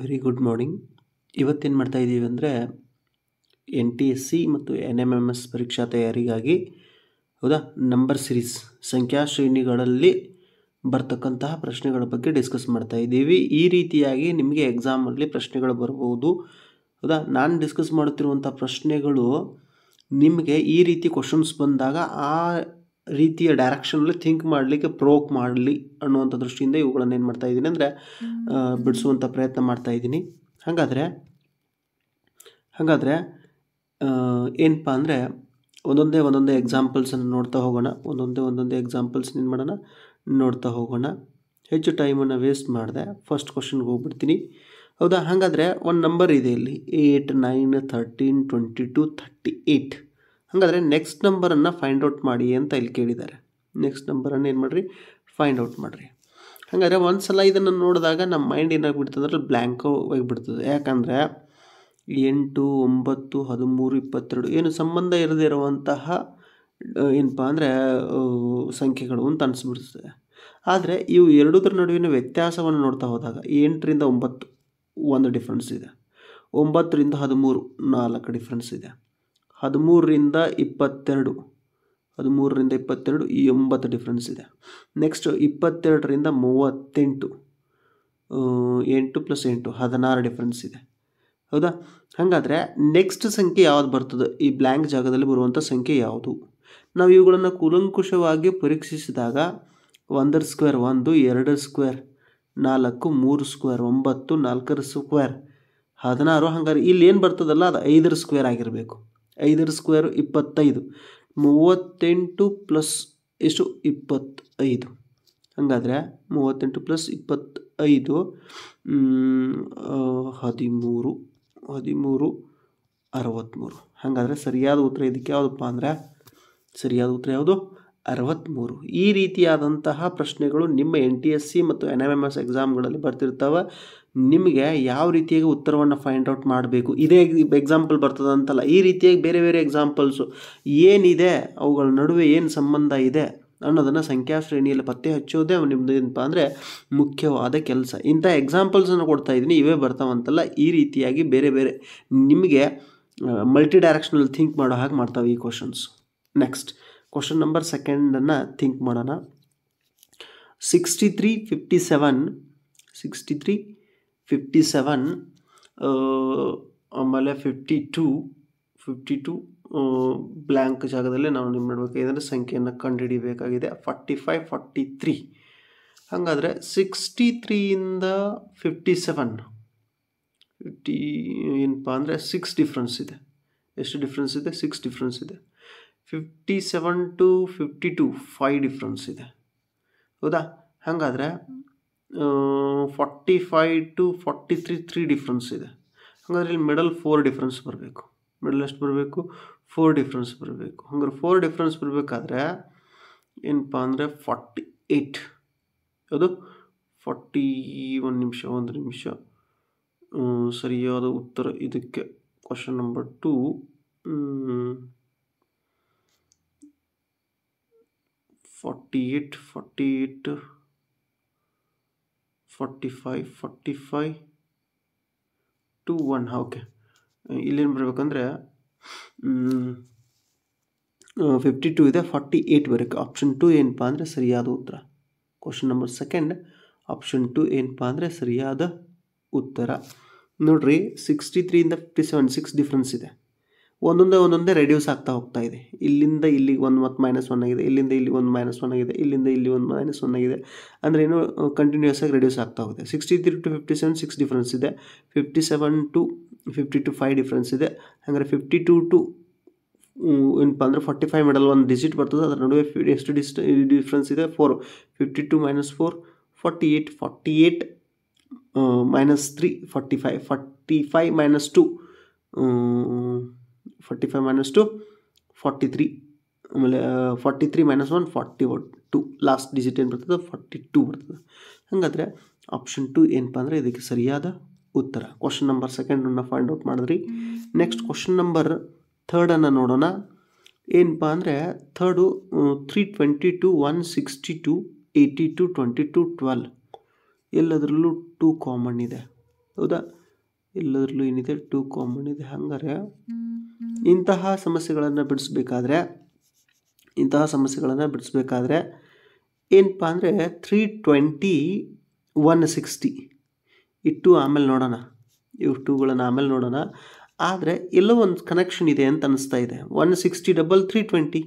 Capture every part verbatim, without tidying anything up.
Very good morning. ಇವತ್ತೇನು ಮಾಡ್ತಾಯಿದ್ದೀವಿ ಅಂದರೆ ಎನ್ ಟಿ ಎಸ್ ಸಿ ಮತ್ತು ಎನ್ ಎಮ್ ಎಮ್ ಎಸ್ ಪರೀಕ್ಷಾ ತಯಾರಿಗಾಗಿ ಹೌದಾ ನಂಬರ್ ಸಿರೀಸ್ ಸಂಖ್ಯಾ ಶ್ರೇಣಿಗಳಲ್ಲಿ ಬರ್ತಕ್ಕಂತಹ ಪ್ರಶ್ನೆಗಳ ಬಗ್ಗೆ ಡಿಸ್ಕಸ್ ಮಾಡ್ತಾಯಿದ್ದೀವಿ. ಈ ರೀತಿಯಾಗಿ ನಿಮಗೆ ಎಕ್ಸಾಮಲ್ಲಿ ಪ್ರಶ್ನೆಗಳು ಬರ್ಬೋದು ಹೌದಾ. ನಾನು ಡಿಸ್ಕಸ್ ಮಾಡುತ್ತಿರುವಂಥ ಪ್ರಶ್ನೆಗಳು ನಿಮಗೆ ಈ ರೀತಿ ಕ್ವಶನ್ಸ್ ಬಂದಾಗ ಆ ರೀತಿಯ ಡೈರೆಕ್ಷನಲ್ಲಿ ಥಿಂಕ್ ಮಾಡಲಿಕ್ಕೆ ಪ್ರೋಕ್ ಮಾಡಲಿ ಅನ್ನುವಂಥ ದೃಷ್ಟಿಯಿಂದ ಇವುಗಳನ್ನು ಏನು ಮಾಡ್ತಾಯಿದ್ದೀನಿ ಅಂದರೆ ಬಿಡಿಸುವಂಥ ಪ್ರಯತ್ನ ಮಾಡ್ತಾಯಿದ್ದೀನಿ. ಹಾಗಾದರೆ ಹಾಗಾದರೆ ಏನಪ್ಪ ಅಂದರೆ ಒಂದೊಂದೇ ಒಂದೊಂದೇ ಎಕ್ಸಾಂಪಲ್ಸನ್ನು ನೋಡ್ತಾ ಹೋಗೋಣ. ಒಂದೊಂದೇ ಒಂದೊಂದೇ ಎಕ್ಸಾಂಪಲ್ಸ್ ಏನು ಮಾಡೋಣ ನೋಡ್ತಾ ಹೋಗೋಣ. ಹೆಚ್ಚು ಟೈಮನ್ನು ವೇಸ್ಟ್ ಮಾಡಿದೆ ಫಸ್ಟ್ ಕ್ವಶನ್ಗೆ ಹೋಗ್ಬಿಡ್ತೀನಿ ಹೌದಾ. ಹಾಗಾದರೆ ಒಂದು ನಂಬರ್ ಇದೆ ಇಲ್ಲಿ eight nine thirteen twenty two thirty eight. ಹಾಗಾದರೆ ನೆಕ್ಸ್ಟ್ ನಂಬರನ್ನು ಫೈಂಡ್ ಔಟ್ ಮಾಡಿ ಅಂತ ಇಲ್ಲಿ ಕೇಳಿದ್ದಾರೆ. ನೆಕ್ಸ್ಟ್ ನಂಬರನ್ನು ಏನು ಮಾಡಿರಿ ಫೈಂಡ್ ಔಟ್ ಮಾಡಿರಿ. ಹಾಗಾದರೆ ಒಂದು ಸಲ ಇದನ್ನು ನೋಡಿದಾಗ ನಮ್ಮ ಮೈಂಡ್ ಏನಾಗ್ಬಿಡ್ತಂದ್ರೆ ಬ್ಲ್ಯಾಂಕು ಹೋಗಿಬಿಡ್ತದೆ. ಯಾಕಂದರೆ ಎಂಟು ಒಂಬತ್ತು ಹದಿಮೂರು ಇಪ್ಪತ್ತೆರಡು ಏನು ಸಂಬಂಧ ಇರದೇ ಇರುವಂತಹ ಏನಪ್ಪ ಅಂದರೆ ಸಂಖ್ಯೆಗಳು ಅಂತ ಅನಿಸ್ಬಿಡ್ತದೆ. ಆದರೆ ಇವು ಎರಡೂದರ ನಡುವಿನ ವ್ಯತ್ಯಾಸವನ್ನು ನೋಡ್ತಾ ಹೋದಾಗ ಎಂಟರಿಂದ ಒಂಬತ್ತು ಒಂದು ಡಿಫ್ರೆನ್ಸ್ ಇದೆ, ಒಂಬತ್ತರಿಂದ ಹದಿಮೂರು ನಾಲ್ಕು ಡಿಫ್ರೆನ್ಸ್ ಇದೆ, ಹದಿಮೂರರಿಂದ ಇಪ್ಪತ್ತೆರಡು ಹದಿಮೂರರಿಂದ ಇಪ್ಪತ್ತೆರಡು ಈ ಒಂಬತ್ತು ಡಿಫ್ರೆನ್ಸ್ ಇದೆ. ನೆಕ್ಸ್ಟ್ ಇಪ್ಪತ್ತೆರಡರಿಂದ ಮೂವತ್ತೆಂಟು ಎಂಟು ಪ್ಲಸ್ ಎಂಟು ಹದಿನಾರು ಡಿಫ್ರೆನ್ಸ್ ಇದೆ ಹೌದಾ. ಹಾಗಾದರೆ ನೆಕ್ಸ್ಟ್ ಸಂಖ್ಯೆ ಯಾವುದು ಬರ್ತದೆ, ಈ ಬ್ಲ್ಯಾಂಕ್ ಜಾಗದಲ್ಲಿ ಬರುವಂಥ ಸಂಖ್ಯೆ ಯಾವುದು? ನಾವು ಇವುಗಳನ್ನು ಕೂಲಂಕುಷವಾಗಿ ಪರೀಕ್ಷಿಸಿದಾಗ ಒಂದರ ಸ್ಕ್ವೇರ್ ಒಂದು, ಎರಡರ ಸ್ಕ್ವೇರ್ ನಾಲ್ಕು, ಮೂರು ಸ್ಕ್ವೇರ್ ಒಂಬತ್ತು, ನಾಲ್ಕರ ಸ್ಕ್ವೇರ್ ಹದಿನಾರು. ಹಾಗಾದ್ರೆ ಇಲ್ಲಿ ಏನು ಬರ್ತದಲ್ಲ ಅದು ಐದರ ಸ್ಕ್ವೇರ್ ಆಗಿರಬೇಕು. ಐದರ ಸ್ಕ್ವೇರು ಇಪ್ಪತ್ತೈದು, ಮೂವತ್ತೆಂಟು ಪ್ಲಸ್ ಎಷ್ಟು ಇಪ್ಪತ್ತೈದು. ಹಾಗಾದರೆ ಮೂವತ್ತೆಂಟು ಪ್ಲಸ್ ಇಪ್ಪತ್ತೈದು ಹದಿಮೂರು ಹದಿಮೂರು ಅರವತ್ತ್ಮೂರು. ಹಾಗಾದರೆ ಸರಿಯಾದ ಉತ್ತರ ಇದಕ್ಕೆ ಯಾವುದಪ್ಪ ಅಂದರೆ ಸರಿಯಾದ ಉತ್ತರ ಯಾವುದು ಅರವತ್ತ್ಮೂರು. ಈ ರೀತಿಯಾದಂತಹ ಪ್ರಶ್ನೆಗಳು ನಿಮ್ಮ ಎನ್ ಟಿ ಎಸ್ ಸಿ ಮತ್ತು ಎನ್ ಎಮ್ ಎಮ್ ಎಸ್ ಎಕ್ಸಾಮ್ಗಳಲ್ಲಿ ಬರ್ತಿರ್ತಾವೆ. ನಿಮಗೆ ಯಾವ ರೀತಿಯಾಗಿ ಉತ್ತರವನ್ನು ಫೈಂಡ್ಔಟ್ ಮಾಡಬೇಕು, ಇದೇ ಎಕ್ಸಾಂಪಲ್ ಬರ್ತದೆ ಅಂತಲ್ಲ, ಈ ರೀತಿಯಾಗಿ ಬೇರೆ ಬೇರೆ ಎಕ್ಸಾಂಪಲ್ಸು ಏನಿದೆ ಅವುಗಳ ನಡುವೆ ಏನು ಸಂಬಂಧ ಇದೆ ಅನ್ನೋದನ್ನು ಸಂಖ್ಯಾ ಶ್ರೇಣಿಯಲ್ಲಿ ಪತ್ತೆ ಹಚ್ಚೋದೇ ನಿಮ್ಮದು ಏನಪ್ಪ ಅಂದರೆ ಮುಖ್ಯವಾದ ಕೆಲಸ. ಇಂಥ ಎಕ್ಸಾಂಪಲ್ಸನ್ನು ಕೊಡ್ತಾ ಇದ್ದೀನಿ, ಇವೇ ಬರ್ತಾವಂತಲ್ಲ. ಈ ರೀತಿಯಾಗಿ ಬೇರೆ ಬೇರೆ ನಿಮಗೆ ಮಲ್ಟಿ ಡೈರೆಕ್ಷನಲ್ ಥಿಂಕ್ ಮಾಡೋ ಹಾಗೆ ಮಾಡ್ತಾವೆ ಈ ಕ್ವಶನ್ಸ್. ನೆಕ್ಸ್ಟ್ ಕ್ವಶನ್ ನಂಬರ್ ಸೆಕೆಂಡನ್ನು ಥಿಂಕ್ ಮಾಡೋಣ. Sixty three fifty seven sixty three fifty seven ಆಮೇಲೆ fifty two fifty two blank ಜಾಗದಲ್ಲಿ ನಾವು ಏನು ಮಾಡಬೇಕಾಗಿದೆ ಸಂಖ್ಯೆಯನ್ನು ಕಂಡುಹಿಡಿಯಬೇಕಾಗಿದೆ. Forty five forty three. ಹಾಗಾದರೆ ಸಿಕ್ಸ್ಟಿ ತ್ರೀಯಿಂದ ಫಿಫ್ಟಿ ಸೆವೆನ್ ಫಿಫ್ಟಿ ಏನಪ್ಪ ಅಂದರೆ ಸಿಕ್ಸ್ ಡಿಫ್ರೆನ್ಸ್ ಇದೆ. ಎಷ್ಟು ಡಿಫ್ರೆನ್ಸ್ ಇದೆ? ಸಿಕ್ಸ್ ಡಿಫ್ರೆನ್ಸ್ ಇದೆ. Fifty seven to fifty two five difference ಇದೆ ಹೌದಾ. ಹಾಗಾದರೆ forty five to forty three three difference ಇದೆ. ಹಾಗಾದರೆ ಇಲ್ಲಿ ಮಿಡಲ್ ಫೋರ್ ಡಿಫ್ರೆನ್ಸ್ ಬರಬೇಕು. ಮಿಡಲ್ ಎಷ್ಟು ಬರಬೇಕು? ಫೋರ್ ಡಿಫ್ರೆನ್ಸ್ ಬರಬೇಕು. ಹಂಗಾರೆ ಫೋರ್ ಡಿಫ್ರೆನ್ಸ್ ಬರಬೇಕಾದ್ರೆ ಏನಪ್ಪ ಅಂದರೆ ಫಾರ್ಟಿ ಏಯ್ಟ್ ಅದು ಫಾರ್ಟಿ ಒಂದು ನಿಮಿಷ ಒಂದು ನಿಮಿಷ ಸರಿಯಾದ ಉತ್ತರ ಇದಕ್ಕೆ question number two forty eight forty eight forty five forty five two one. Okay, ಇಲ್ಲೇನು ಬರಬೇಕಂದ್ರೆ ಫಿಫ್ಟಿ ಟು ಇದೆ, ಫಾರ್ಟಿ ಏಯ್ಟ್ ಬರಬೇಕು. ಆಪ್ಷನ್ ಟು ಏನಪ್ಪ ಅಂದರೆ ಸರಿಯಾದ ಉತ್ತರ. Question number second option two ಏನಪ್ಪ ಅಂದರೆ ಸರಿಯಾದ ಉತ್ತರ. ನೋಡಿರಿ, ಸಿಕ್ಸ್ಟಿ ತ್ರೀಯಿಂದ ಫಿಫ್ಟಿ ಸೆವೆನ್ ಸಿಕ್ಸ್ ಡಿಫ್ರೆನ್ಸ್ ಇದೆ. ಒಂದೊಂದೇ ಒಂದೊಂದೇ ರೆಡ್ಯೂಸ್ ಆಗ್ತಾ ಹೋಗ್ತಾ ಇದೆ. ಇಲ್ಲಿಂದ ಇಲ್ಲಿಗೆ ಒಂದು ಮತ್ತು ಮೈನಸ್ ಒನ್ ಆಗಿದೆ, ಇಲ್ಲಿಂದ ಇಲ್ಲಿ ಒಂದು ಮೈನಸ್ ಒನ್ ಆಗಿದೆ, ಇಲ್ಲಿಂದ ಇಲ್ಲಿ ಒಂದು ಮೈನಸ್ ಒನ್ ಆಗಿದೆ. ಅಂದರೆ ಏನು, ಕಂಟಿನ್ಯೂಸ್ ಆಗಿ ರೆಡ್ಯೂಸ್ ಆಗ್ತಾ ಹೋಗುತ್ತೆ. Sixty three to fifty seven six difference ಇದೆ. Fifty seven to fifty two five difference ಇದೆ. ಹಾಗಾದರೆ ಫಿಫ್ಟಿ ಟು ಟು ಏನಪ್ಪ ಅಂದರೆ ಫಾರ್ಟಿ ಫೈವ್ ಮಿಡಲ್ ಒಂದು ಡಿಜಿಟ್ ಬರ್ತದೆ, ಅದರ ನಡುವೆ ಎಷ್ಟು ಡಿಸ್ ಡಿಫ್ರೆನ್ಸ್ ಇದೆ? Four. Fifty two minus four forty eight, forty eight minus three forty five, forty five minus two forty five minus two forty three, ಆಮೇಲೆ forty three minus one forty two, last digit ಏನು ಬರ್ತದೆ? Forty to ಬರ್ತದೆ. ಹಾಗಾದರೆ option two ಏನಪ್ಪ ಅಂದರೆ ಇದಕ್ಕೆ ಸರಿಯಾದ ಉತ್ತರ. ಕ್ವಶನ್ ನಂಬರ್ ಸೆಕೆಂಡನ್ನು ಫೈಂಡ್ ಔಟ್ ಮಾಡಿದ್ರಿ. ನೆಕ್ಸ್ಟ್ ಕ್ವಶನ್ ನಂಬರ್ ಥರ್ಡನ್ನು ನೋಡೋಣ. ಏನಪ್ಪ ಅಂದರೆ third three twenty two one sixty two eighty two twenty two twelve. ಎಲ್ಲದರಲ್ಲೂ ಟೂ ಕಾಮನ್ ಇದೆ ಹೌದಾ ಎಲ್ಲದರಲ್ಲೂ ಏನಿದೆ ಟೂ ಕಾಮನ್ ಇದೆ. ಹಾಗಾದರೆ ಇಂತಹ ಸಮಸ್ಯೆಗಳನ್ನು ಬಿಡಿಸಬೇಕಾದ್ರೆ ಇಂತಹ ಸಮಸ್ಯೆಗಳನ್ನು ಬಿಡಿಸಬೇಕಾದ್ರೆ ಏನಪ್ಪ ಅಂದರೆ ತ್ರೀ ಟ್ವೆಂಟಿ ಒನ್ ಸಿಕ್ಸ್ಟಿ ಇಟ್ಟು ಆಮೇಲೆ ನೋಡೋಣ, ಇವು ಟೂಗಳನ್ನು ಆಮೇಲೆ ನೋಡೋಣ. ಆದರೆ ಎಲ್ಲೋ ಒಂದು ಕನೆಕ್ಷನ್ ಇದೆ ಅಂತ ಅನ್ನಿಸ್ತಾ ಇದೆ. One sixty double three twenty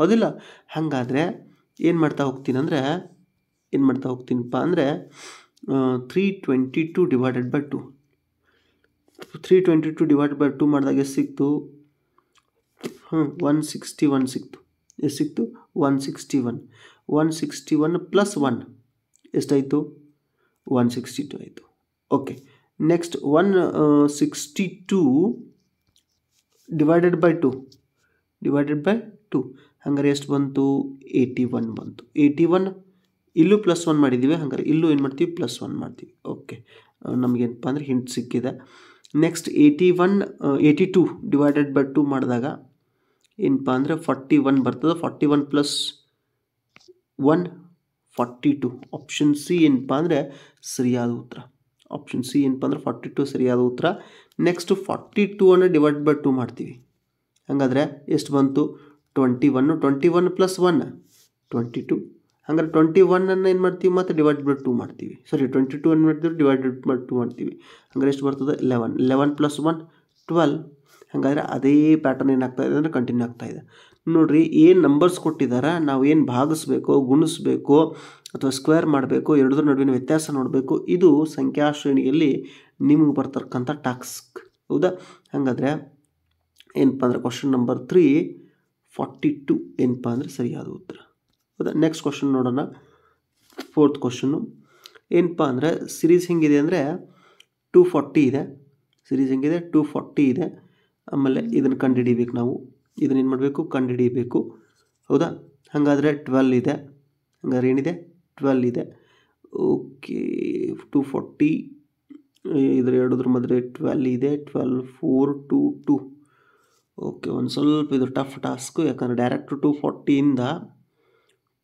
ಹೌದಿಲ್ಲ? ಹಾಗಾದರೆ ಏನು ಮಾಡ್ತಾ ಹೋಗ್ತೀನಿ ಅಂದರೆ ಏನು ಮಾಡ್ತಾ ಹೋಗ್ತೀನಪ್ಪ ಅಂದರೆ three twenty two divided by two three twenty two divided by two ಮಾಡಿದಾಗ ಎಷ್ಟು ಸಿಕ್ತು? ಹ್ಞೂ ಒನ್ ಸಿಕ್ಸ್ಟಿ ಒನ್ ಸಿಕ್ತು. ಎಷ್ಟು ಸಿಕ್ತು? One sixty one one sixty one plus one ಎಷ್ಟಾಯಿತು? ಒನ್ ಸಿಕ್ಸ್ಟಿ ಟು ಆಯಿತು. Okay, next one sixty two divided by two divided by two ಹಂಗಾರೆ ಎಷ್ಟು ಬಂತು? ಏಯ್ಟಿ ಒನ್ ಬಂತು. ಏಯ್ಟಿ ಒನ್ ಇಲ್ಲೂ ಪ್ಲಸ್ ಒನ್ ಮಾಡಿದ್ದೀವಿ, ಹಂಗಾರೆ ಇಲ್ಲೂ ಏನು ಮಾಡ್ತೀವಿ? ಪ್ಲಸ್ ಒನ್ ಮಾಡ್ತೀವಿ. ಓಕೆ, ನಮಗೇನಪ್ಪ ಅಂದರೆ ಹಿಂಟ್ ಸಿಕ್ಕಿದೆ. Next eighty one eighty two divided by two ಮಾಡಿದಾಗ ಏನಪ್ಪ ಅಂದರೆ ಫಾರ್ಟಿ ಒನ್ ಬರ್ತದೆ. Forty one plus one forty two. Option C ಏನಪ್ಪ ಅಂದರೆ ಸರಿಯಾದ ಉತ್ತರ. ಆಪ್ಷನ್ ಸಿ ಏನಪ್ಪ ಅಂದರೆ ಫಾರ್ಟಿ ಟು ಸರಿಯಾದ ಉತ್ತರ. ನೆಕ್ಸ್ಟ್ ಫಾರ್ಟಿ ಟೂ ಅನ್ನು ಡಿವೈಡ್ ಬೈ ಟು ಮಾಡ್ತೀವಿ, ಹಾಗಾದರೆ ಎಷ್ಟು ಬಂತು? ಟ್ವೆಂಟಿ ಒನ್ನು twenty one plus one twenty two. ಹಂಗಾರೆ ಟ್ವೆಂಟಿ ಒನ್ನನ್ನು ಏನು ಮಾಡ್ತೀವಿ? ಮತ್ತು ಡಿವೈಡ್ ಬೈ ಟು ಮಾಡ್ತೀವಿ. ಸಾರಿ, ಟ್ವೆಂಟಿ ಟು ಏನು ಮಾಡ್ತೀವಿ? ಡಿವೈಡ್ ಬೈ ಟು ಮಾಡ್ತೀವಿ. ಹಂಗಾರೆ ಎಷ್ಟು ಬರ್ತದೆ? Eleven. Eleven plus one twelve. ಹಾಗಾದರೆ ಅದೇ ಪ್ಯಾಟರ್ನ್ ಏನಾಗ್ತಾಯಿದೆ ಅಂದರೆ ಕಂಟಿನ್ಯೂ ಆಗ್ತಾಯಿದೆ. ನೋಡಿರಿ, ಏನು ನಂಬರ್ಸ್ ಕೊಟ್ಟಿದ್ದಾರೆ, ನಾವು ಏನು ಭಾಗಿಸ್ಬೇಕು, ಗುಣಿಸ್ಬೇಕು ಅಥವಾ ಸ್ಕ್ವೇರ್ ಮಾಡಬೇಕು, ಎರಡರ ನಡುವಿನ ವ್ಯತ್ಯಾಸ ನೋಡಬೇಕು. ಇದು ಸಂಖ್ಯಾ ಶ್ರೇಣಿಯಲ್ಲಿ ನಿಮಗೆ ಬರ್ತಕ್ಕಂಥ ಟಾಸ್ಕ್. ಹೌದಾ? ಹಾಗಾದರೆ ಏನಪ್ಪ ಅಂದರೆ question number three forty two ಏನಪ್ಪ ಅಂದರೆ ಸರಿಯಾದ ಉತ್ತರ. ಹೌದಾ? ನೆಕ್ಸ್ಟ್ ಕ್ವಶನ್ ನೋಡೋಣ. ಫೋರ್ತ್ ಕ್ವಶನ್ನು ಏನಪ್ಪ ಅಂದರೆ ಸಿರೀಸ್ ಹೆಂಗಿದೆ ಅಂದರೆ ಟೂ ಫಾರ್ಟಿ ಇದೆ. ಸಿರೀಸ್ ಹೆಂಗಿದೆ? ಟೂ ಫಾರ್ಟಿ ಇದೆ. ಆಮೇಲೆ ಇದನ್ನು ಕಂಡು ಹಿಡಿಬೇಕು ನಾವು. ಇದನ್ನೇನು ಮಾಡಬೇಕು? ಕಂಡು ಹಿಡಿಬೇಕು. ಹೌದಾ? ಹಾಗಾದರೆ ಟ್ವೆಲ್ ಇದೆ. ಹಾಗಾದ್ರೆ ಏನಿದೆ? ಟ್ವೆಲ್ ಇದೆ. ಓಕೆ, ಟೂ ಫಾರ್ಟಿ ಇದರ ಎರಡದ್ರ ಮಧ್ಯೆ ಟ್ವೆಲ್ ಇದೆ. Twelve four two two. Okay, ಒಂದು ಸ್ವಲ್ಪ ಇದು ಟಫ್ ಟಾಸ್ಕು, ಯಾಕಂದರೆ ಡೈರೆಕ್ಟ್ ಟು ಫಾರ್ಟಿಯಿಂದ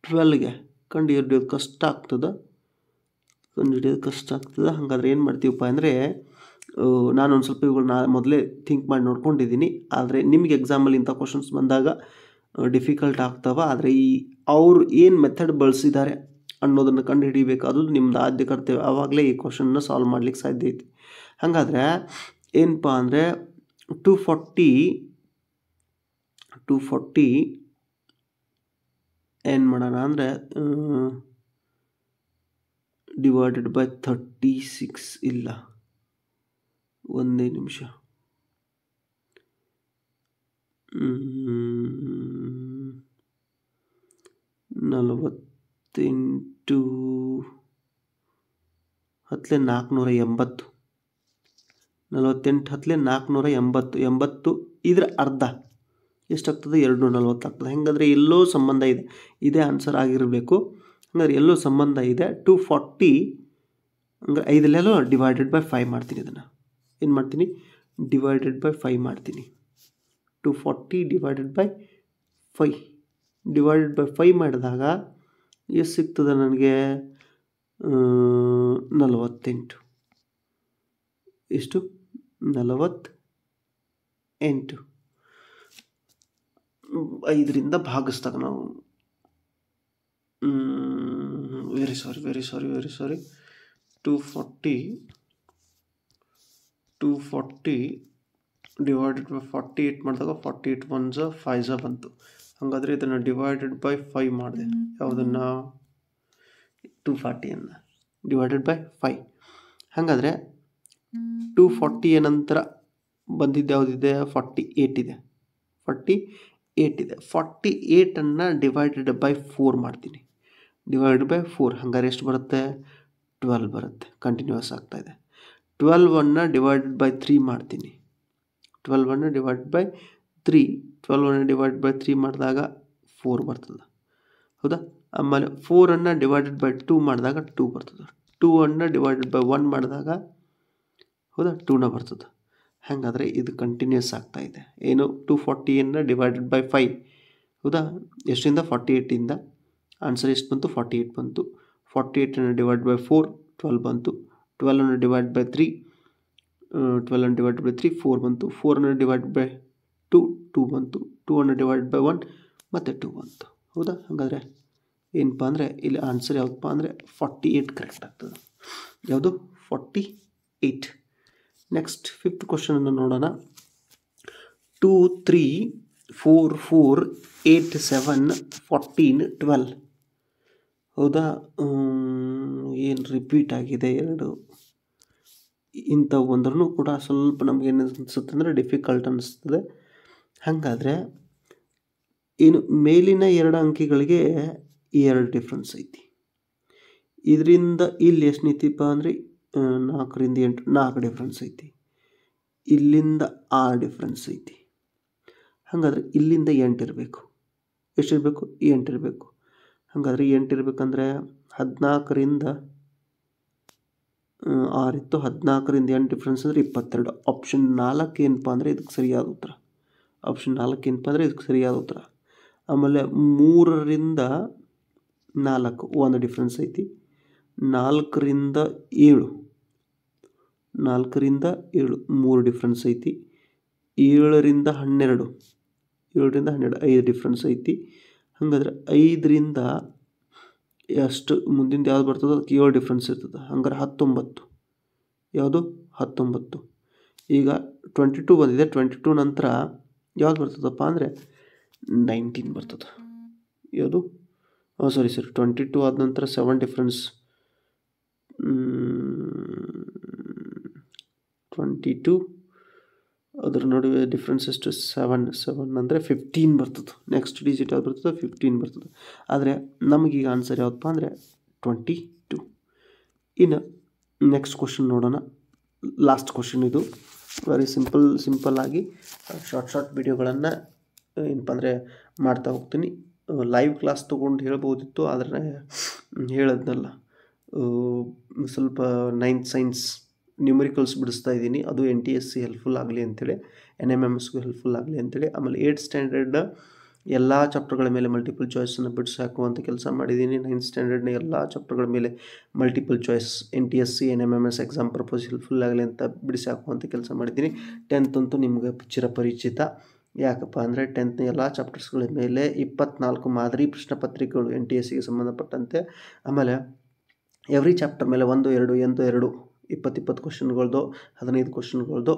ಟ್ವೆಲ್ಗೆ ಕಂಡು ಹಿಡಿಯೋದು ಕಷ್ಟ ಆಗ್ತದೆ, ಕಂಡು ಹಿಡಿಯೋದು ಕಷ್ಟ ಆಗ್ತದೆ. ಹಾಗಾದ್ರೆ ಏನು ಮಾಡ್ತೀವಪ್ಪ ಅಂದರೆ ನಾನೊಂದು ಸ್ವಲ್ಪ ಇವುಗಳನ್ನ ಮೊದಲೇ ಥಿಂಕ್ ಮಾಡಿ ನೋಡ್ಕೊಂಡಿದ್ದೀನಿ. ಆದರೆ ನಿಮಗೆ ಎಕ್ಸಾಮಲ್ಲಿ ಇಂಥ ಕ್ವಶನ್ಸ್ ಬಂದಾಗ ಡಿಫಿಕಲ್ಟ್ ಆಗ್ತಾವೆ. ಆದರೆ ಈ ಅವ್ರು ಏನು ಮೆಥಡ್ ಬಳಸಿದ್ದಾರೆ ಅನ್ನೋದನ್ನು ಕಂಡು ಹಿಡಿಬೇಕು, ಅದು ನಿಮ್ಮದು ಆದ್ಯ ಕರ್ತವ್ಯ. ಆವಾಗಲೇ ಈ ಕ್ವಶನ್ನ ಸಾಲ್ವ್ ಮಾಡ್ಲಿಕ್ಕೆ ಸಾಧ್ಯ ಐತಿ. ಹಾಗಾದರೆ ಏನಪ್ಪ ಅಂದರೆ ಟೂ ಫಾರ್ಟಿ ಟೂ ಫಾರ್ಟಿ ಏನು ಮಾಡೋಣ ಅಂದರೆ ಡಿವೈಡೆಡ್ ಬೈ ಥರ್ಟಿ ಸಿಕ್ಸ್ ಇಲ್ಲ ಒಂದೇ ನಿಮಿಷ ನಲವತ್ತೆಂಟು ಹತ್ತಲೆ ನಾಲ್ಕುನೂರ ಎಂಬತ್ತು ನಲವತ್ತೆಂಟು ಹತ್ತಲೆ ನಾಲ್ಕುನೂರ ಎಂಬತ್ತು ಎಂಬತ್ತು ಇದರ ಅರ್ಧ ಎಷ್ಟಾಗ್ತದೆ? ಎರಡು ನೂರ ನಲ್ವತ್ತು ಆಗ್ತದೆ. ಹಾಗಾದರೆ ಎಲ್ಲೋ ಸಂಬಂಧ ಇದೆ. ಇದೇ ಆನ್ಸರ್ ಆಗಿರಬೇಕು. ಹಾಗಾದರೆ ಎಲ್ಲೋ ಸಂಬಂಧ ಇದೆ. ಟು ಫಾರ್ಟಿ ಹಂಗಾರೆ ಐದಲ್ಲೆಲ್ಲೋ ಡಿವೈಡೆಡ್ ಬೈ ಫೈವ್ ಮಾಡ್ತೀನಿ. ಇದನ್ನು ಏನು ಮಾಡ್ತೀನಿ? ಡಿವೈಡೆಡ್ ಬೈ ಫೈವ್ ಮಾಡ್ತೀನಿ. Two forty divided by five divided by five ಮಾಡಿದಾಗ ಎಷ್ಟು ಸಿಗ್ತದೆ ನನಗೆ? ನಲವತ್ತೆಂಟು. ಎಷ್ಟು? ನಲವತ್ತೆಂಟು. ಐದರಿಂದ ಭಾಗಿಸ್ದಾಗ ನಾವು very sorry very sorry very sorry two forty two forty divided by forty eight ಮಾಡಿದಾಗ ಫಾರ್ಟಿ ಏಟ್ ಒನ್ ಝ ಫೈವ್ ಝ ಬಂತು. ಹಾಗಾದರೆ ಇದನ್ನು ಡಿವೈಡೆಡ್ ಬೈ ಫೈವ್ ಮಾಡಿದೆ. ಯಾವುದನ್ನು? ಟು ಫಾರ್ಟಿಯನ್ನು ಡಿವೈಡೆಡ್ ಬೈ ಫೈವ್. ಹಾಗಾದರೆ ಟು ಫಾರ್ಟಿಯ ನಂತರ ಬಂದಿದ್ದು ಯಾವುದಿದೆ? ಫಾರ್ಟಿ ಏಟ್ ಇದೆ. ಫಾರ್ಟಿ ಏಟ್ ಇದೆ. ಫಾರ್ಟಿ ಏಟನ್ನು ಡಿವೈಡೆಡ್ ಬೈ ಫೋರ್ ಮಾಡ್ತೀನಿ. ಡಿವೈಡೆಡ್ ಬೈ ಫೋರ್ ಹಾಗಾದ್ರೆ ಎಷ್ಟು ಬರುತ್ತೆ? ಟ್ವೆಲ್ ಬರುತ್ತೆ. ಕಂಟಿನ್ಯೂಸ್ ಆಗ್ತಾಯಿದೆ. ಟ್ವೆಲ್ವನ್ನು ಡಿವೈಡೆಡ್ ಬೈ ತ್ರೀ ಮಾಡ್ತೀನಿ. ಟ್ವೆಲ್ವನ್ನು ಡಿವೈಡ್ ಬೈ ತ್ರೀ ಟ್ವೆಲ್ವನ್ನು ಡಿವೈಡ್ ಬೈ ತ್ರೀ ಮಾಡಿದಾಗ ಫೋರ್ ಬರ್ತದೆ. ಹೌದಾ? ಆಮೇಲೆ ಫೋರನ್ನು ಡಿವೈಡೆಡ್ ಬೈ ಟೂ ಮಾಡಿದಾಗ ಟೂ ಬರ್ತದೆ. ಟೂವನ್ನು ಡಿವೈಡೆಡ್ ಬೈ ಒನ್ ಮಾಡಿದಾಗ ಹೌದಾ ಟೂನ ಬರ್ತದೆ. ಹಾಗಾದರೆ ಇದು ಕಂಟಿನ್ಯೂಸ್ ಆಗ್ತಾಯಿದೆ. ಏನು? ಟು ಫಾರ್ಟಿಯನ್ನು ಡಿವೈಡೆಡ್ ಬೈ ಫೈವ್. ಹೌದಾ? ಎಷ್ಟಿಂದ? ಫಾರ್ಟಿ ಏಯ್ಟಿಂದ. ಆನ್ಸರ್ ಎಷ್ಟು ಬಂತು? ಫಾರ್ಟಿ ಏಯ್ಟ್ ಬಂತು. ಫಾರ್ಟಿ ಏಯ್ಟನ್ನು ಡಿವೈಡ್ ಬೈ ಫೋರ್ ಟ್ವೆಲ್ ಬಂತು. twelve hundred divided by three, uh, twelve hundred divided by three, four hundred twelve, four hundred divided by two, two hundred twelve, two hundred divided by one, ಮತ್ತೆ two hundred twelve. ಹೌದಾ, ಹಾಗಾದರೆ ಏನಪ್ಪ ಅಂದರೆ ಇಲ್ಲಿ answer ಯಾವುದಪ್ಪ ಅಂದರೆ forty eight correct ಆಗ್ತದೆ. ಯಾವುದು? Forty eight. ನೆಕ್ಸ್ಟ್ ಫಿಫ್ತ್ ಕ್ವಶನನ್ನು ನೋಡೋಣ. Two three four four eight seven fourteen twelve. ಹೌದಾ, ಏನು ರಿಪೀಟ್ ಆಗಿದೆ ಎರಡು ಇಂಥವು ಬಂದ್ರೂ ಕೂಡ ಸ್ವಲ್ಪ ನಮ್ಗೆ ಏನು ಅನಿಸುತ್ತೆ ಅಂದರೆ ಡಿಫಿಕಲ್ಟ್ ಅನ್ನಿಸ್ತದೆ. ಹಾಗಾದರೆ ಏನು ಮೇಲಿನ ಎರಡು ಅಂಕಿಗಳಿಗೆ ಎರಡು ಡಿಫ್ರೆನ್ಸ್ ಐತಿ. ಇದರಿಂದ ಇಲ್ಲಿ ಎಷ್ಟು ನಿಂತಿಪ್ಪ ಅಂದರೆ ನಾಲ್ಕರಿಂದ ಎಂಟು, ನಾಲ್ಕು ಡಿಫ್ರೆನ್ಸ್ ಐತಿ. ಇಲ್ಲಿಂದ ಆರು ಡಿಫ್ರೆನ್ಸ್ ಐತಿ. ಹಾಗಾದರೆ ಇಲ್ಲಿಂದ ಎಂಟು ಇರಬೇಕು. ಎಷ್ಟಿರಬೇಕು? ಎಂಟು ಇರಬೇಕು. ಹಾಗಾದರೆ ಎಂಟು ಇರಬೇಕಂದ್ರೆ ಹದಿನಾಲ್ಕರಿಂದ ಆರಿತ್ತು, ಹದಿನಾಲ್ಕರಿಂದ ಎಂಟು ಡಿಫ್ರೆನ್ಸ್ ಅಂದರೆ ಇಪ್ಪತ್ತೆರಡು. ಆಪ್ಷನ್ ನಾಲ್ಕು ಏನಪ್ಪ ಅಂದರೆ ಇದಕ್ಕೆ ಸರಿಯಾದ ಉತ್ತರ. ಆಪ್ಷನ್ ನಾಲ್ಕು ಏನಪ್ಪ ಅಂದರೆ ಇದಕ್ಕೆ ಸರಿಯಾದ ಉತ್ತರ. ಆಮೇಲೆ ಮೂರರಿಂದ ನಾಲ್ಕು ಒಂದು ಡಿಫ್ರೆನ್ಸ್ ಐತಿ. ನಾಲ್ಕರಿಂದ ಏಳು, ನಾಲ್ಕರಿಂದ ಏಳು ಮೂರು ಡಿಫ್ರೆನ್ಸ್ ಐತಿ. ಏಳರಿಂದ ಹನ್ನೆರಡು, ಏಳರಿಂದ ಹನ್ನೆರಡು ಐದು ಡಿಫ್ರೆನ್ಸ್ ಐತಿ. ಹಾಗಾದರೆ ಐದರಿಂದ ಅಷ್ಟು ಮುಂದಿಂದ ಯಾವ್ದು ಬರ್ತದೋ ಅದಕ್ಕೆ ಏಳು ಡಿಫ್ರೆನ್ಸ್ ಇರ್ತದೆ. ಹಂಗಾರೆ ಹತ್ತೊಂಬತ್ತು. ಯಾವುದು? ಹತ್ತೊಂಬತ್ತು. ಈಗ ಟ್ವೆಂಟಿ ಟೂ ಬಂದಿದೆ. ಟ್ವೆಂಟಿ ಟೂ ನಂತರ ಯಾವ್ದು ಬರ್ತದಪ್ಪ ಅಂದರೆ ನೈನ್ಟೀನ್ ಬರ್ತದೆ. ಯಾವುದು? ಹಾಂ, ಸಾರಿ ಸರ್, ಟ್ವೆಂಟಿ ಟೂ ಆದ ನಂತರ ಸೆವೆನ್ ಡಿಫ್ರೆನ್ಸ್. ಟ್ವೆಂಟಿ ಟೂ ಅದ್ರ ನಡುವೆ ಡಿಫ್ರೆನ್ಸ್ ಎಷ್ಟು? ಸೆವೆನ್. ಸೆವೆನ್ ಅಂದರೆ ಫಿಫ್ಟೀನ್ ಬರ್ತದೆ. ನೆಕ್ಸ್ಟ್ ಡಿಜಿಟ್ ಯಾವ್ದು ಬರ್ತದೆ? ಫಿಫ್ಟೀನ್ ಬರ್ತದೆ. ಆದರೆ ನಮಗೀಗ ಆನ್ಸರ್ ಯಾವುದಪ್ಪ ಅಂದರೆ ಟ್ವೆಂಟಿ ಟು. ಇನ್ನು ನೆಕ್ಸ್ಟ್ ಕ್ವಶನ್ ನೋಡೋಣ. ಲಾಸ್ಟ್ ಕ್ವಶನ್ ಇದು. ವೆರಿ ಸಿಂಪಲ್ ಸಿಂಪಲ್ ಆಗಿ ಶಾರ್ಟ್ ಶಾರ್ಟ್ ವಿಡಿಯೋಗಳನ್ನು ಏನಪ್ಪ ಅಂದರೆ ಮಾಡ್ತಾ ಹೋಗ್ತೀನಿ. ಲೈವ್ ಕ್ಲಾಸ್ ತೊಗೊಂಡು ಹೇಳ್ಬೋದಿತ್ತು, ಆದರೆ ಹೇಳೋದ್ನಲ್ಲ ಸ್ವಲ್ಪ ನೈನ್ತ್ ಸೈನ್ಸ್ ನ್ಯೂಮರಿಕಲ್ಸ್ ಬಿಡಿಸ್ತಾ ಇದ್ದೀನಿ. ಅದು N T S C helpful ಆಗಲಿ ಅಂತೇಳಿ, ಎನ್ ಎಮ್ ಎಮ್ ಎಸ್ಗೂ ಹೆಲ್ಪ್ಫುಲ್ ಆಗಲಿ ಅಂತೇಳಿ, ಆಮೇಲೆ ಏಯ್ಟ್ ಸ್ಟ್ಯಾಂಡರ್ಡ್ನ ಎಲ್ಲ ಚಾಪ್ಟರ್ಗಳ ಮೇಲೆ ಮಲ್ಟಿಪಲ್ ಚಾಯ್ಸನ್ನು ಬಿಡಿಸಿ ಹಾಕುವಂಥ ಕೆಲಸ ಮಾಡಿದ್ದೀನಿ. ನೈನ್ತ್ ಸ್ಟ್ಯಾಂಡರ್ಡ್ನ ಎಲ್ಲ ಚಾಪ್ಟರ್ಗಳ ಮೇಲೆ multiple choice N T S C N M M S exam purpose helpful ಆಗಲಿ ಅಂತ ಬಿಡಿಸಿ ಹಾಕುವಂಥ ಕೆಲಸ ಮಾಡಿದ್ದೀನಿ. ಟೆಂತ್ ಅಂತೂ ನಿಮಗೆ ಚಿರಪರಿಚಿತ. ಯಾಕಪ್ಪ ಅಂದರೆ ಟೆಂತ್ನ ಎಲ್ಲ ಚಾಪ್ಟರ್ಸ್ಗಳ ಮೇಲೆ ಇಪ್ಪತ್ನಾಲ್ಕು ಮಾದರಿ ಪ್ರಶ್ನೆ ಪತ್ರಿಕೆಗಳು ಎನ್ ಟಿ ಎಸ್ ಸಿಗೆ ಸಂಬಂಧಪಟ್ಟಂತೆ, ಆಮೇಲೆ ಎವ್ರಿ ಚಾಪ್ಟರ್ ಮೇಲೆ ಒಂದು ಎರಡು ಎಂದು ಎರಡು ಇಪ್ಪತ್ತಿಪ್ಪತ್ತು ಕ್ವಶನ್ಗಳದ್ದು ಹದಿನೈದು ಕ್ವಶನ್ಗಳದ್ದು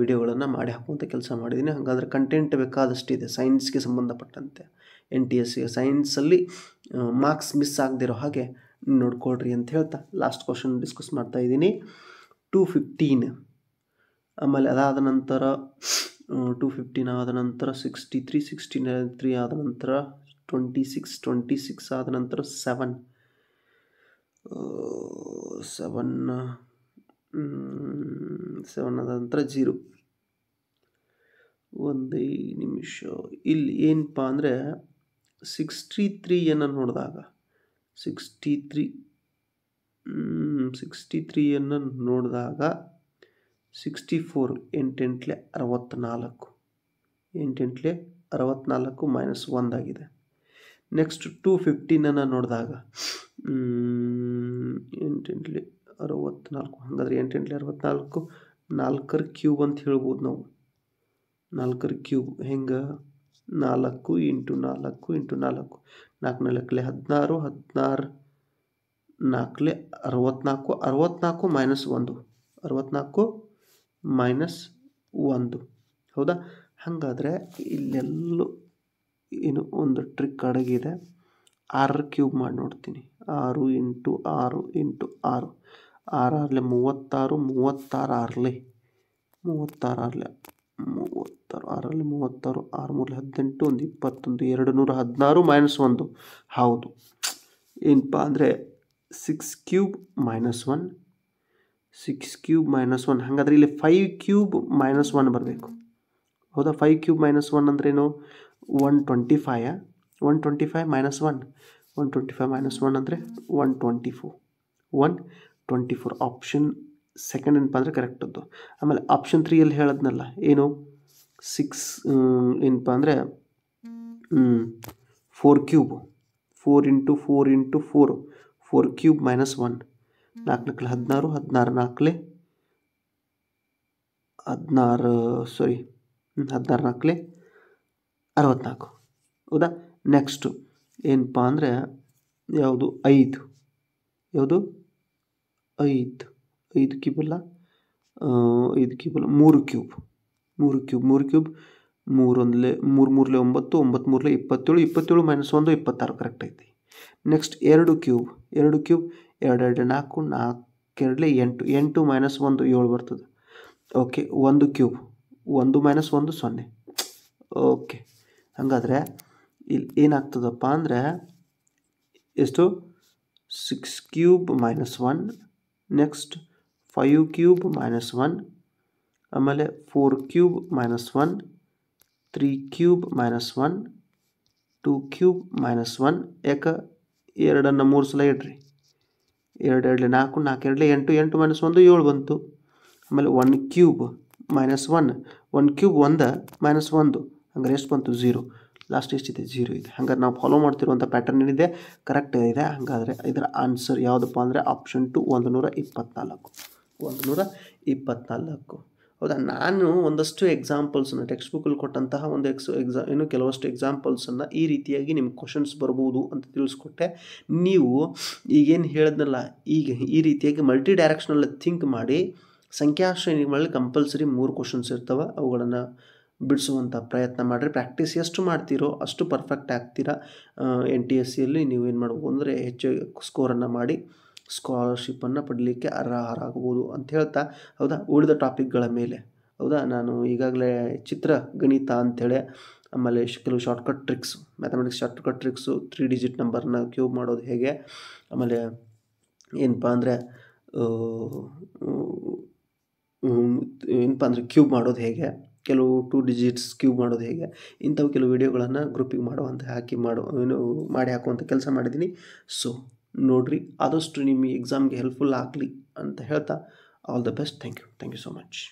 ವಿಡಿಯೋಗಳನ್ನು ಮಾಡಿ ಹಾಕುವಂಥ ಕೆಲಸ ಮಾಡಿದ್ದೀನಿ. ಹಾಗಾದರೆ ಕಂಟೆಂಟ್ ಬೇಕಾದಷ್ಟಿದೆ ಸೈನ್ಸ್ಗೆ ಸಂಬಂಧಪಟ್ಟಂತೆ. ಎನ್ ಟಿ ಎಸ್ ಸಿಗೆ ಸೈನ್ಸಲ್ಲಿ ಮಾರ್ಕ್ಸ್ ಮಿಸ್ ಆಗದಿರೋ ಹಾಗೆ ನೋಡ್ಕೊಳ್ರಿ ಅಂತ ಹೇಳ್ತಾ ಲಾಸ್ಟ್ ಕ್ವಶನ್ ಡಿಸ್ಕಸ್ ಮಾಡ್ತಾಯಿದ್ದೀನಿ. ಟೂ ಫಿಫ್ಟೀನ್, ಆಮೇಲೆ ಅದಾದ ನಂತರ ಟೂ ಫಿಫ್ಟೀನ್ ಆದ ನಂತರ ಸಿಕ್ಸ್ಟಿ ತ್ರೀ, ಸಿಕ್ಸ್ಟಿ ತ್ರೀ ಆದ ನಂತರ ಟ್ವೆಂಟಿ ಸಿಕ್ಸ್, ಟ್ವೆಂಟಿ ಸಿಕ್ಸ್ ಆದ ನಂತರ ಸೆವೆನ್, ಸೆವೆನ್ ಸೆವೆನ್ ಆದ ನಂತರ ಜೀರೋ. ಒಂದೇ ನಿಮಿಷ. ಇಲ್ಲಿ ಏನಪ್ಪ ಅಂದರೆ ಸಿಕ್ಸ್ಟಿ ತ್ರೀಯನ್ನು ನೋಡಿದಾಗ ಸಿಕ್ಸ್ಟಿ ತ್ರೀ ಸಿಕ್ಸ್ಟಿ ತ್ರೀಯನ್ನು ನೋಡಿದಾಗ ಸಿಕ್ಸ್ಟಿ ಫೋರ್ ಎಂಟೆಂಟ್ಲೆ ಅರವತ್ತ್ನಾಲ್ಕು, ಎಂಟೆಂಟ್ಲೆ ಅರವತ್ತ್ನಾಲ್ಕು ಮೈನಸ್ ಒಂದಾಗಿದೆ. ನೆಕ್ಸ್ಟ್ ಟೂ ಫಿಫ್ಟೀನನ್ನು ನೋಡಿದಾಗ ಎಂಟೆಂಟ್ಲೆ ಅರವತ್ತ್ನಾಲ್ಕು. ಹಾಗಾದರೆ ಎಂಟೆಂಟ್ಲೆ ಅರವತ್ತ್ನಾಲ್ಕು ನಾಲ್ಕರ ಕ್ಯೂಬ್ ಅಂತ ಹೇಳ್ಬೋದು ನಾವು. ನಾಲ್ಕರ ಕ್ಯೂಬ್ ಹೆಂಗೆ? ನಾಲ್ಕು ಇಂಟು ನಾಲ್ಕು ಇಂಟು ನಾಲ್ಕು, ನಾಲ್ಕು ನಾಲ್ಕಲೆ ಹದಿನಾರು, ಹದಿನಾರು ನಾಲ್ಕಲೆ ಅರವತ್ತ್ನಾಲ್ಕು, ಅರವತ್ತ್ನಾಲ್ಕು ಮೈನಸ್ ಒಂದು, ಅರವತ್ತ್ನಾಲ್ಕು ಮೈನಸ್ ಒಂದು. ಹೌದಾ, ಹಾಗಾದರೆ ಇಲ್ಲೆಲ್ಲೂ ಏನು ಒಂದು ಟ್ರಿಕ್ ಅಡಗಿದೆ. ಆರರ ಕ್ಯೂಬ್ ಮಾಡಿ ನೋಡ್ತೀನಿ. ಆರು ಇಂಟು ಆರು ಇಂಟು ಆರು, ಆರಾರಲೆ ಮೂವತ್ತಾರು, ಮೂವತ್ತಾರು ಆರಲೆ ಮೂವತ್ತಾರು ಆರಲೆ ಮೂವತ್ತಾರು ಆರಲೆ ಮೂವತ್ತಾರು, ಆರು ಮೂರಲೆ ಹದಿನೆಂಟು, ಒಂದು ಇಪ್ಪತ್ತೊಂದು, ಎರಡು ನೂರ ಹದಿನಾರು ಮೈನಸ್ ಒಂದು. ಹೌದು, ಏನಪ್ಪ ಅಂದರೆ six cube minus one, six cube minus one. ಹಾಗಾದರೆ ಇಲ್ಲಿ ಫೈವ್ ಕ್ಯೂಬ್ ಮೈನಸ್ ಒನ್ ಬರಬೇಕು. ಹೌದಾ, ಫೈವ್ ಕ್ಯೂಬ್ ಮೈನಸ್ ಒನ್ ಅಂದ್ರೇನು? One twenty five. One twenty five minus one, one twenty five minus one ಅಂದರೆ one twenty four, one twenty four. Option second ಏನಪ್ಪ ಅಂದರೆ ಕರೆಕ್ಟದ್ದು. ಆಮೇಲೆ option ತ್ರೀಯಲ್ಲಿ ಹೇಳೋದ್ನಲ್ಲ ಏನು? ಸಿಕ್ಸ್ ಏನಪ್ಪ ಅಂದರೆ four cube, four into four into four, four cube minus one, ನಾಲ್ಕನಕ್ಕಲೆ ಹದಿನಾರು, ಹದಿನಾರು ನಾಲ್ಕಲೆ ಹದಿನಾರು ಸಾರಿ ಹದಿನಾರು ನಾಲ್ಕಲೆ ಅರವತ್ತ್ನಾಲ್ಕು. ಹೌದಾ. ನೆಕ್ಸ್ಟು ಏನಪ್ಪ ಅಂದರೆ ಯಾವುದು ಐದು, ಯಾವುದು ಐದು, ಐದು ಕ್ಯೂಬಲ್ಲ, ಐದು ಕ್ಯೂಬಲ್ಲ ಮೂರು ಕ್ಯೂಬ್, ಮೂರು ಕ್ಯೂಬ್, ಮೂರು ಕ್ಯೂಬ್ ಮೂರೊಂದಲೇ ಮೂರು, ಮೂರಲೇ ಒಂಬತ್ತು, ಒಂಬತ್ತು ಮೂರಲೇ ಇಪ್ಪತ್ತೇಳು, ಇಪ್ಪತ್ತೇಳು ಮೈನಸ್ ಒಂದು ಇಪ್ಪತ್ತಾರು, ಕರೆಕ್ಟ್ ಐತಿ. ನೆಕ್ಸ್ಟ್ ಎರಡು ಕ್ಯೂಬ್, ಎರಡು ಕ್ಯೂಬ್ ಎರಡು ಎರಡು ನಾಲ್ಕು, ನಾಲ್ಕು ಎರಡಲೇ ಎಂಟು, ಎಂಟು ಮೈನಸ್ ಒಂದು ಏಳು ಬರ್ತದೆ. ಓಕೆ. ಒಂದು ಕ್ಯೂಬ್, ಒಂದು ಮೈನಸ್ ಒಂದು ಸೊನ್ನೆ. ಓಕೆ. ಹಾಗಾದರೆ ಇಲ್ಲಿ ಏನಾಗ್ತದಪ್ಪ ಅಂದರೆ ಎಷ್ಟು, six cube minus one, next five cube minus one, ಆಮೇಲೆ four cube minus one, three cube minus one, two cube minus one. ಯಾಕೆ ಎರಡನ್ನು ಮೂರು ಸಲ ಇಡ್ರಿ, ಎರಡು ಎರಡಲೇ ನಾಲ್ಕು, ನಾಲ್ಕು ಎರಡಲೇ ಎಂಟು, ಎಂಟು ಮೈನಸ್ ಒಂದು ಏಳು ಬಂತು. ಆಮೇಲೆ one cube minus one, one cube ಒಂದು ಮೈನಸ್ ಒಂದು, ಹಂಗಾರೆ ಎಷ್ಟು ಬಂತು, ಝೀರೋ. ಲಾಸ್ಟ್ ಎಷ್ಟಿದೆ, ಝೀರೋ ಇದೆ. ಹಂಗಾರೆ ನಾವು ಫಾಲೋ ಮಾಡ್ತಿರುವಂಥ ಪ್ಯಾಟರ್ನ್ ಏನಿದೆ ಕರೆಕ್ಟ್ ಇದೆ. ಹಾಗಾದರೆ ಇದರ ಆನ್ಸರ್ ಯಾವುದಪ್ಪ ಅಂದರೆ ಆಪ್ಷನ್ ಟು ಒಂದು ನೂರ ಇಪ್ಪತ್ತ್ನಾಲ್ಕು, ಒಂದು ನೂರ ಇಪ್ಪತ್ತ್ನಾಲ್ಕು. ಹೌದಾ. ನಾನು ಒಂದಷ್ಟು ಎಕ್ಸಾಂಪಲ್ಸನ್ನು ಟೆಕ್ಸ್ಟ್ ಬುಕ್ಕಲ್ಲಿ ಕೊಟ್ಟಂತಹ ಒಂದು ಎಕ್ಸ್ ಎಕ್ಸಾ ಏನು ಕೆಲವಷ್ಟು ಎಕ್ಸಾಂಪಲ್ಸನ್ನು ಈ ರೀತಿಯಾಗಿ ನಿಮ್ಗೆ ಕ್ವಶನ್ಸ್ ಬರ್ಬೋದು ಅಂತ ತಿಳಿಸ್ಕೊಟ್ಟೆ. ನೀವು ಈಗೇನು ಹೇಳಿದ್ನಲ್ಲ, ಈಗ ಈ ರೀತಿಯಾಗಿ ಮಲ್ಟಿ ಡೈರೆಕ್ಷನಲ್ಲಿ ಥಿಂಕ್ ಮಾಡಿ ಸಂಖ್ಯಾಶೈನಿಗಳಲ್ಲಿ ಕಂಪಲ್ಸರಿ ಮೂರು ಕ್ವಶನ್ಸ್ ಇರ್ತವೆ, ಅವುಗಳನ್ನು ಬಿಡಿಸುವಂಥ ಪ್ರಯತ್ನ ಮಾಡಿರಿ. ಪ್ರಾಕ್ಟೀಸ್ ಎಷ್ಟು ಮಾಡ್ತೀರೋ ಅಷ್ಟು ಪರ್ಫೆಕ್ಟ್ ಆಗ್ತೀರಾ. ಎನ್ ಟಿ ಎಸ್ ಸಿಯಲ್ಲಿ ನೀವು ಏನು ಮಾಡ್ಬೋದು ಅಂದರೆ ಹೆಚ್ಚು ಸ್ಕೋರನ್ನು ಮಾಡಿ ಸ್ಕಾಲರ್ಶಿಪ್ಪನ್ನು ಪಡೀಲಿಕ್ಕೆ ಅರ್ಹರಾಗ್ಬೋದು ಅಂತ ಹೇಳ್ತಾ, ಹೌದಾ, ಉಳಿದ ಟಾಪಿಕ್ಗಳ ಮೇಲೆ, ಹೌದಾ, ನಾನು ಈಗಾಗಲೇ ಚಿತ್ರ ಗಣಿತ ಅಂಥೇಳಿ, ಆಮೇಲೆ ಕೆಲವು shortcut tricks, mathematics shortcut tricks, three digit ನಂಬರ್ನ ಕ್ಯೂಬ್ ಮಾಡೋದು ಹೇಗೆ, ಆಮೇಲೆ ಏನಪ್ಪ ಅಂದರೆ ಏನಪ್ಪ ಅಂದರೆ ಕ್ಯೂಬ್ ಮಾಡೋದು ಹೇಗೆ, ಕೆಲವು ಟೂ ಡಿಜಿಟ್ಸ್ ಕ್ಯೂಬ್ ಮಾಡೋದು ಹೇಗೆ, ಇಂಥವು ಕೆಲವು ವೀಡಿಯೋಗಳನ್ನು ಗ್ರೂಪಿಗೆ ಮಾಡುವಂಥ ಹಾಕಿ ಮಾಡೋ ಏನು ಮಾಡಿ ಹಾಕುವಂಥ ಕೆಲಸ ಮಾಡಿದ್ದೀನಿ. ಸೊ ನೋಡಿರಿ, ಆದಷ್ಟು ನಿಮ್ಮ ಎಕ್ಸಾಮ್ಗೆ ಹೆಲ್ಪ್ಫುಲ್ ಆಗಲಿ ಅಂತ ಹೇಳ್ತಾ all the best. Thank you, thank you so much.